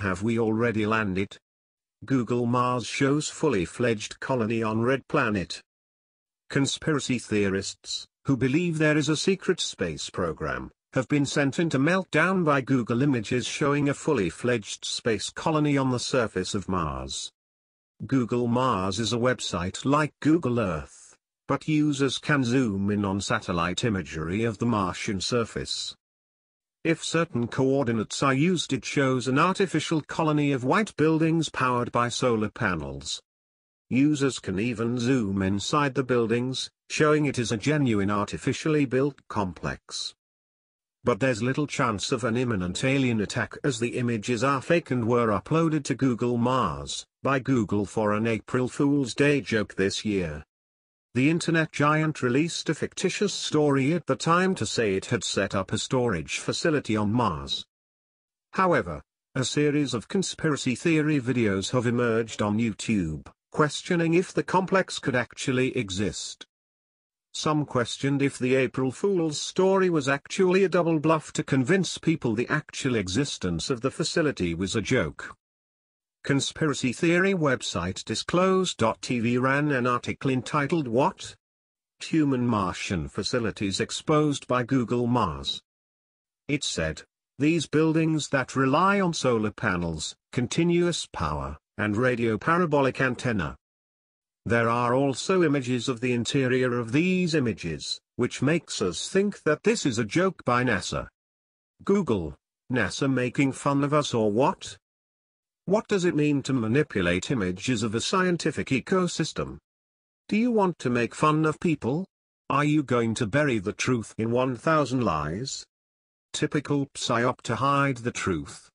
Have we already landed? Google Mars shows fully fledged colony on red planet. Conspiracy theorists, who believe there is a secret space program, have been sent into meltdown by Google images showing a fully fledged space colony on the surface of Mars. Google Mars is a website like Google Earth, but users can zoom in on satellite imagery of the Martian surface. If certain coordinates are used, it shows an artificial colony of white buildings powered by solar panels. Users can even zoom inside the buildings, showing it is a genuine artificially built complex. But there's little chance of an imminent alien attack, as the images are fake and were uploaded to Google Mars by Google for an April Fool's Day joke this year. The internet giant released a fictitious story at the time to say it had set up a storage facility on Mars. However, a series of conspiracy theory videos have emerged on YouTube, questioning if the complex could actually exist. Some questioned if the April Fool's story was actually a double bluff to convince people the actual existence of the facility was a joke. Conspiracy theory website Disclose.tv ran an article entitled "What? Human Martian Facilities Exposed by Google Mars." It said, "These buildings that rely on solar panels, continuous power, and radio parabolic antenna." There are also images of the interior of these images, which makes us think that this is a joke by NASA. Google, NASA making fun of us or what? What does it mean to manipulate images of a scientific ecosystem? Do you want to make fun of people? Are you going to bury the truth in 1,000 lies? Typical psyop to hide the truth.